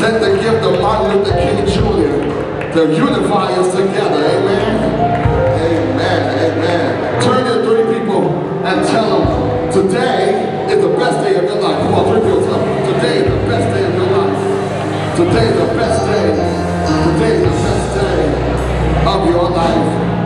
Let the gift of Martin Luther King Jr. to unify us together. Amen. Amen. Amen. Turn to three people and tell them, today is the best day of your life. Come on, three people, tell them, today is the best day of your life. Today is the best day. Today is the best day of your life.